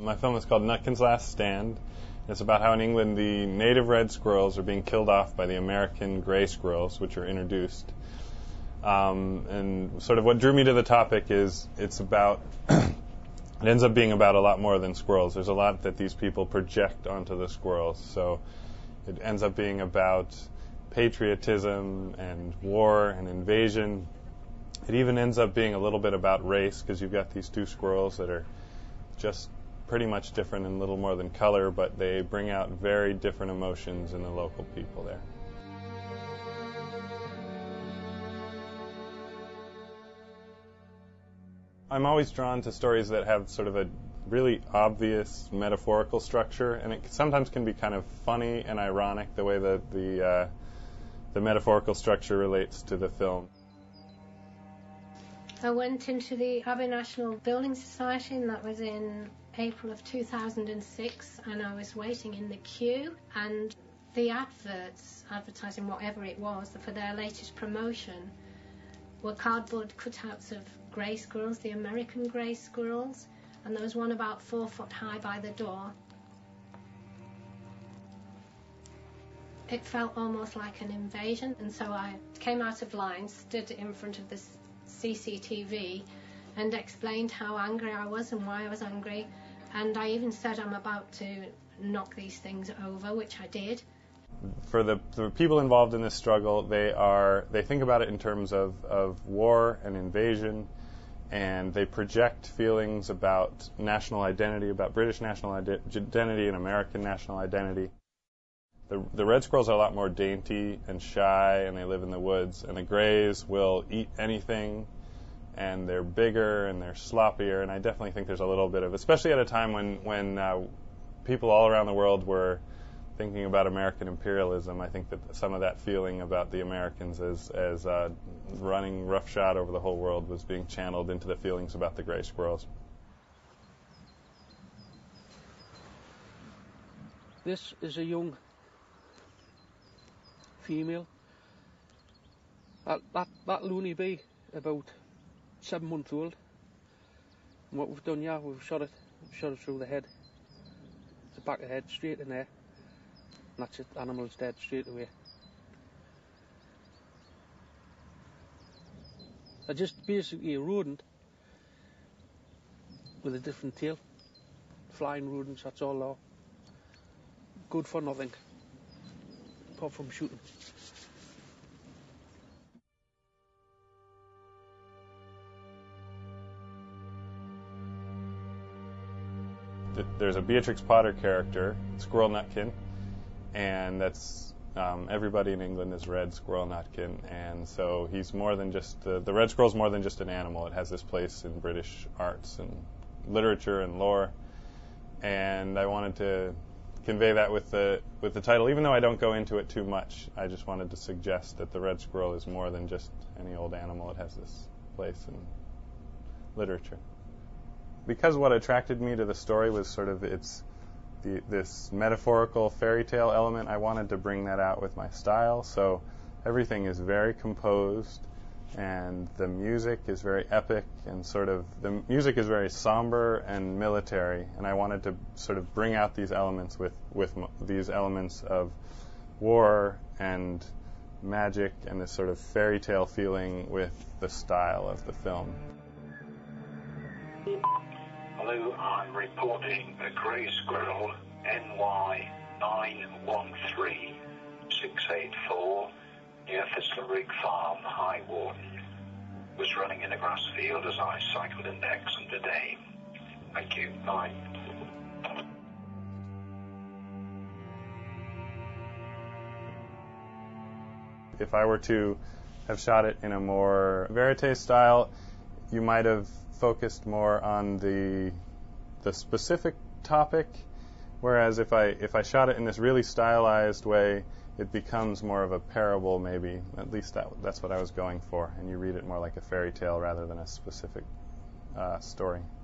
My film is called Nutkin's Last Stand. It's about how in England the native red squirrels are being killed off by the American gray squirrels, which are introduced. And sort of what drew me to the topic is it's about, it ends up being about a lot more than squirrels. There's a lot that these people project onto the squirrels. So it ends up being about patriotism and war and invasion. It even ends up being a little bit about race, because you've got these two squirrels that are just pretty much different and little more than color, but they bring out very different emotions in the local people there. I'm always drawn to stories that have sort of a really obvious metaphorical structure, and it sometimes can be kind of funny and ironic the way that the metaphorical structure relates to the film. I went into the Abbey National Building Society, and that was in April of 2006, and I was waiting in the queue, and the adverts advertising whatever it was for their latest promotion were cardboard cutouts of grey squirrels, the American grey squirrels, and there was one about 4 foot high by the door. It felt almost like an invasion, and so I came out of line, stood in front of this CCTV and explained how angry I was and why I was angry, and I even said I'm about to knock these things over, which I did. For the people involved in this struggle, they think about it in terms of war and invasion, and they project feelings about national identity, about British national identity and American national identity. The red squirrels are a lot more dainty and shy, and they live in the woods, and the greys will eat anything, and they're bigger and they're sloppier, and I definitely think there's a little bit of, especially at a time when people all around the world were thinking about American imperialism, I think that some of that feeling about the Americans as running roughshod over the whole world was being channeled into the feelings about the gray squirrels. This is a young female. That'll only be about 7 months old. And what we've done, yeah, we've shot it through the head, the back of the head, straight in there. And that's it, animal's dead straight away. I just basically a rodent with a different tail. Flying rodents, that's all they are. Good for nothing. Apart from shooting. There's a Beatrix Potter character, Squirrel Nutkin, and that's everybody in England is red Squirrel Nutkin, and so he's more than just the red squirrel's more than just an animal. It has this place in British arts and literature and lore, and I wanted to convey that with the title, even though I don't go into it too much. I just wanted to suggest that the red squirrel is more than just any old animal. It has this place in literature. Because what attracted me to the story was sort of this metaphorical fairy tale element, I wanted to bring that out with my style. So everything is very composed, and the music is very epic, and sort of the music is very somber and military, and I wanted to sort of bring out these elements with these elements of war and magic and this sort of fairy tale feeling with the style of the film. Hello, I'm reporting a grey squirrel NY 913684 near Thistlerig Farm, High Warden. Was running in a grass field as I cycled into Exham today. Thank you. Bye. If I were to have shot it in a more verite style, you might have focused more on the specific topic, whereas if I shot it in this really stylized way, it becomes more of a parable, maybe. At least that's what I was going for, and you read it more like a fairy tale rather than a specific story.